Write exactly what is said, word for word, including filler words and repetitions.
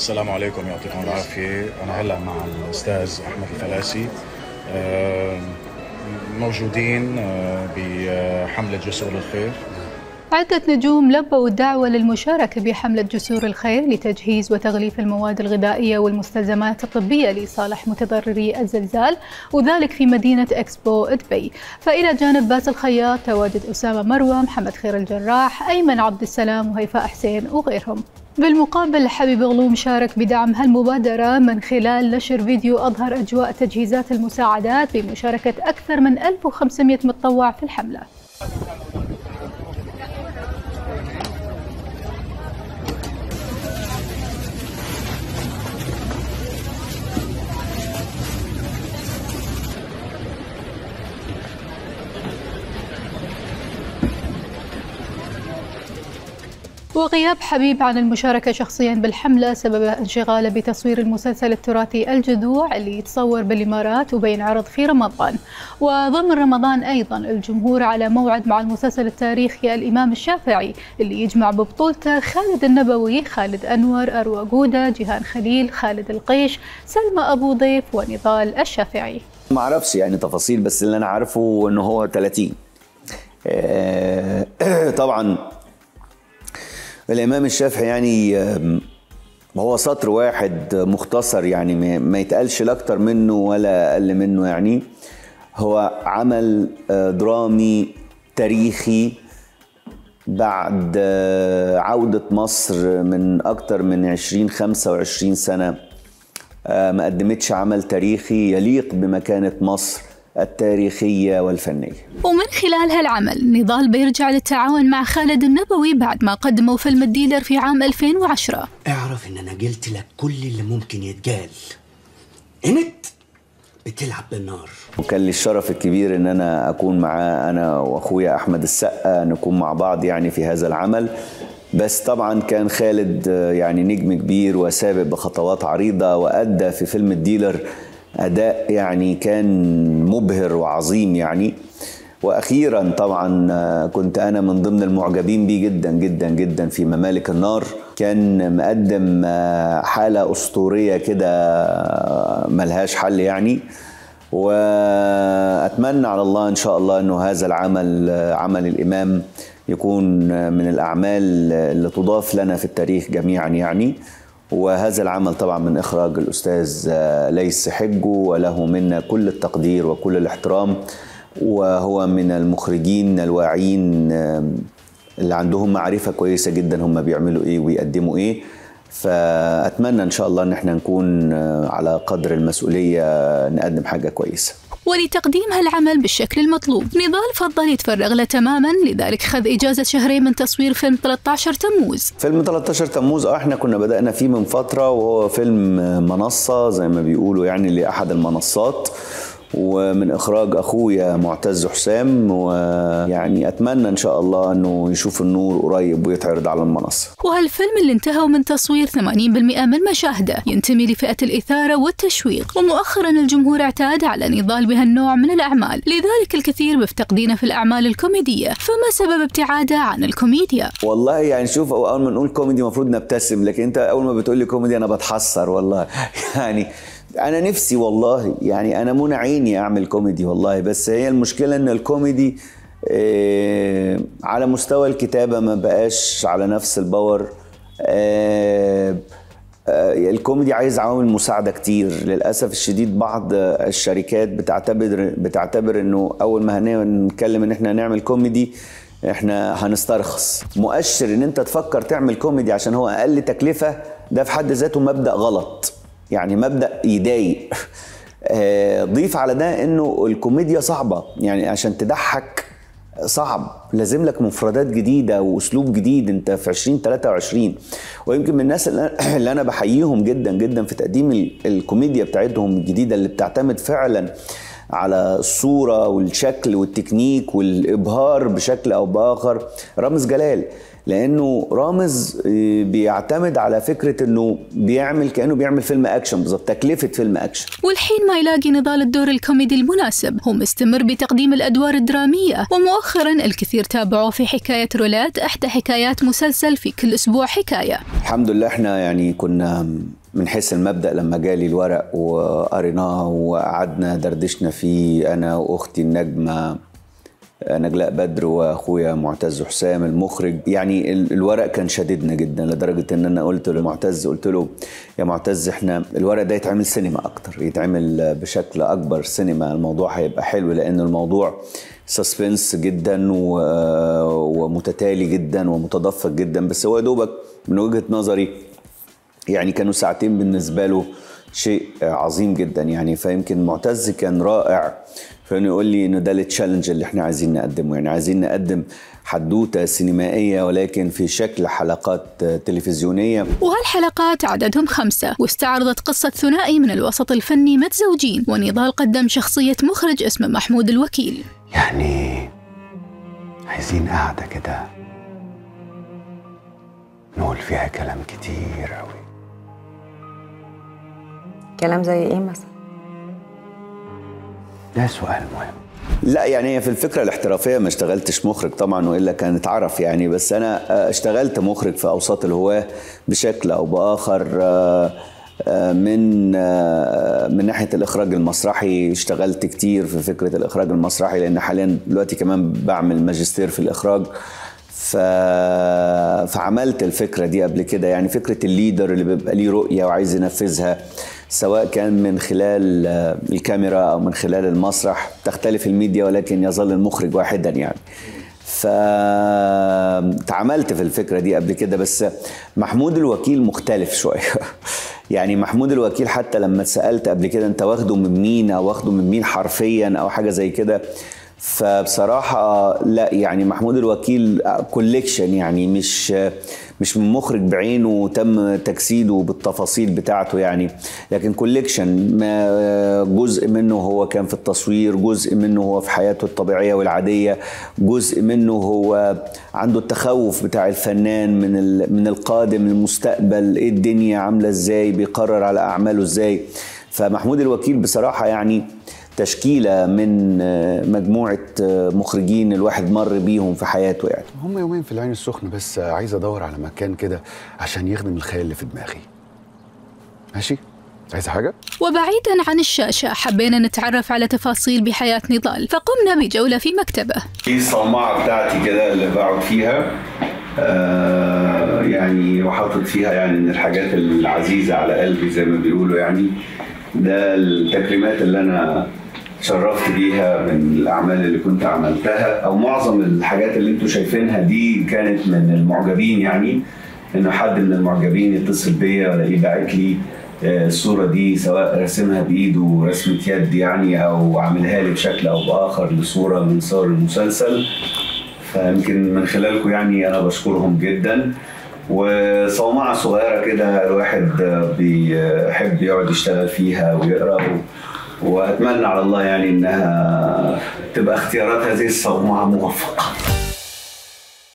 السلام عليكم، يعطيكم العافيه. انا هلا مع الاستاذ احمد الفلاسي، موجودين بحمله جسور الخير. عدة نجوم لبوا الدعوة للمشاركة بحملة جسور الخير لتجهيز وتغليف المواد الغذائية والمستلزمات الطبية لصالح متضرري الزلزال، وذلك في مدينة إكسبو دبي. فإلى جانب باسل خياط تواجد أسامة مروة، محمد خير الجراح، أيمن عبد السلام، وهيفاء حسين وغيرهم. بالمقابل حبيب غلوم شارك بدعم هالمبادرة من خلال نشر فيديو أظهر أجواء تجهيزات المساعدات بمشاركة أكثر من ألف وخمسمئة متطوع في الحملة. وغياب حبيب عن المشاركة شخصيا بالحملة سبب انشغاله بتصوير المسلسل التراثي الجذوع اللي يتصور بالإمارات وبينعرض في رمضان. وضمن رمضان أيضا الجمهور على موعد مع المسلسل التاريخي الإمام الشافعي اللي يجمع ببطولته خالد النبوي، خالد انوار، اروى جوده، جيهان خليل، خالد القيش، سلمة ابو ضيف، ونضال الشافعي. ما اعرفش يعني تفاصيل، بس اللي انا عارفه انه هو ثلاثين. طبعا الامام الشافعي يعني هو سطر واحد مختصر، يعني ما يتقالش لا اكتر منه ولا اقل منه. يعني هو عمل درامي تاريخي بعد عودة مصر من اكتر من عشرين خمسة وعشرين سنة، ما قدمتش عمل تاريخي يليق بمكانة مصر التاريخية والفنية. ومن خلال هالعمل نضال بيرجع للتعاون مع خالد النبوي بعد ما قدموا فيلم الديلر في عام ألفين وعشرة. اعرف ان انا قلت لك كل اللي ممكن يتقال، انت بتلعب بالنار. وكان لي الشرف الكبير ان انا اكون معاه، انا واخويا احمد السقا نكون مع بعض يعني في هذا العمل. بس طبعا كان خالد يعني نجم كبير وسابق بخطوات عريضة، وأدى في فيلم الديلر أداء يعني كان مبهر وعظيم يعني. وأخيرا طبعا كنت أنا من ضمن المعجبين بيه جدا جدا جدا في ممالك النار. كان مقدم حالة أسطورية كده ملهاش حل يعني. وأتمنى على الله إن شاء الله أنه هذا العمل، عمل الإمام، يكون من الأعمال اللي تضاف لنا في التاريخ جميعا يعني. وهذا العمل طبعا من إخراج الأستاذ ليس حجه، وله منا كل التقدير وكل الاحترام، وهو من المخرجين الواعيين اللي عندهم معرفة كويسة جدا هم بيعملوا إيه ويقدموا إيه. فأتمنى إن شاء الله إن احنا نكون على قدر المسؤولية نقدم حاجة كويسة. ولتقديم هالعمل بالشكل المطلوب نضال فضل يتفرغ له تماما، لذلك خذ إجازة شهرين من تصوير فيلم ثلاثة عشر تموز. فيلم ثلاثة عشر تموز اه احنا كنا بدأنا فيه من فترة، وهو فيلم منصة زي ما بيقولوا يعني، لأحد المنصات، ومن إخراج أخويا معتز حسام. ويعني أتمنى إن شاء الله أنه يشوف النور قريب ويتعرض على المنصة. وهالفيلم اللي انتهوا من تصوير ثمانين بالمئة من مشاهده ينتمي لفئة الإثارة والتشويق، ومؤخرا الجمهور اعتاد على نضال بهالنوع من الأعمال، لذلك الكثير بيفتقدينه في الأعمال الكوميدية. فما سبب ابتعاده عن الكوميديا؟ والله يعني شوف، أول ما نقول كوميدي المفروض نبتسم، لكن أنت أول ما بتقول لي كوميدي أنا بتحسر والله يعني. أنا نفسي والله يعني، أنا منى عيني أعمل كوميدي والله، بس هي المشكلة إن الكوميدي آه على مستوى الكتابة ما بقاش على نفس الباور. آه آه الكوميدي عايز عوامل مساعدة كتير للأسف الشديد. بعض الشركات بتعتبر بتعتبر إنه أول ما هنتكلم إن إحنا نعمل كوميدي إحنا هنسترخص. مؤشر إن أنت تفكر تعمل كوميدي عشان هو أقل تكلفة، ده في حد ذاته مبدأ غلط يعني، مبدأ يضايق. ضيف على ده انه الكوميديا صعبة يعني، عشان تضحك صعب، لازم لك مفردات جديدة واسلوب جديد. انت في عشرين ثلاثة وعشرين، ويمكن من الناس اللي انا بحييهم جدا جدا في تقديم الكوميديا بتاعتهم الجديدة اللي بتعتمد فعلا على الصورة والشكل والتكنيك والإبهار بشكل أو بآخر رامز جلال، لأنه رامز بيعتمد على فكرة أنه بيعمل كأنه بيعمل فيلم أكشن بالظبط، تكلفة فيلم أكشن. والحين ما يلاقي نضال الدور الكوميدي المناسب، هو مستمر بتقديم الأدوار الدرامية، ومؤخرا الكثير تابعوه في حكاية رولات، إحدى حكايات مسلسل في كل أسبوع حكاية. الحمد لله احنا يعني كنا من حيث المبدأ لما جالي الورق وقريناه وقعدنا دردشنا فيه أنا وأختي النجمة أنا جلاء بدر وأخويا معتز حسام المخرج، يعني الورق كان شديدنا جدا لدرجة إن أنا قلت لمعتز، قلت له يا معتز إحنا الورق ده يتعمل سينما أكتر، يتعمل بشكل أكبر سينما، الموضوع هيبقى حلو لأن الموضوع سسبنس جدا ومتتالي جدا ومتدفق جدا. بس هو دوبك من وجهة نظري يعني كانوا ساعتين بالنسبة له شيء عظيم جدا يعني، فيمكن معتز كان رائع فانه يقول لي انه ده التشالنج اللي احنا عايزين نقدمه، يعني عايزين نقدم حدوته سينمائيه ولكن في شكل حلقات تلفزيونيه. وهالحلقات عددهم خمسه، واستعرضت قصه ثنائي من الوسط الفني متزوجين، ونضال قدم شخصيه مخرج اسمه محمود الوكيل. يعني عايزين قاعده كده نقول فيها كلام كتير قوي. كلام زي ايه مثلا؟ ده سؤال مهم. لا يعني هي في الفكره الاحترافيه ما اشتغلتش مخرج طبعا والا كان اتعرف يعني، بس انا اشتغلت مخرج في اوساط الهواه بشكل او باخر من من ناحيه الاخراج المسرحي، اشتغلت كتير في فكره الاخراج المسرحي لان حاليا دلوقتي كمان بعمل ماجستير في الاخراج، ف... فعملت الفكره دي قبل كده يعني، فكره الليدر اللي بيبقى ليه رؤيه وعايز ينفذها سواء كان من خلال الكاميرا أو من خلال المسرح، تختلف الميديا ولكن يظل المخرج واحدا يعني. فتعاملت في الفكرة دي قبل كده، بس محمود الوكيل مختلف شوية يعني. محمود الوكيل حتى لما اتسألت قبل كده أنت واخده من مين أو واخده من مين حرفيا أو حاجة زي كده، فبصراحة لا يعني محمود الوكيل كوليكشن يعني، مش مش من مخرج بعينه تم تجسيده بالتفاصيل بتاعته يعني، لكن كوليكشن جزء منه هو كان في التصوير، جزء منه هو في حياته الطبيعية والعادية، جزء منه هو عنده التخوف بتاع الفنان من من القادم، المستقبل، ايه الدنيا عاملة ازاي، بيقرر على أعماله ازاي. فمحمود الوكيل بصراحة يعني تشكيلة من مجموعة مخرجين الواحد مر بيهم في حياته يعني. هم يومين في العين السخنة، بس عايز ادور على مكان كده عشان يخدم الخيال اللي في دماغي. ماشي؟ عايز حاجة؟ وبعيدا عن الشاشة حبينا نتعرف على تفاصيل بحياة نضال، فقمنا بجولة في مكتبه. دي الصومعة بتاعتي كده اللي بقعد فيها آه يعني، وحاطط فيها يعني من الحاجات العزيزة على قلبي زي ما بيقولوا يعني، ده التكريمات اللي أنا شرفت بيها من الأعمال اللي كنت عملتها، أو معظم الحاجات اللي أنتوا شايفينها دي كانت من المعجبين يعني، إنه حد من المعجبين يتصل بيا ولا يبعت لي الصورة دي سواء رسمها بإيده رسمة يد يعني، أو عاملها لي بشكل أو بآخر لصورة من صور المسلسل. فيمكن من خلالكم يعني أنا بشكرهم جدا. وصومعة صغيرة كده الواحد بيحب يقعد يشتغل فيها ويقرأ، وأتمنى على الله يعني إنها تبقى اختيارات هذه الصومعة موفقة.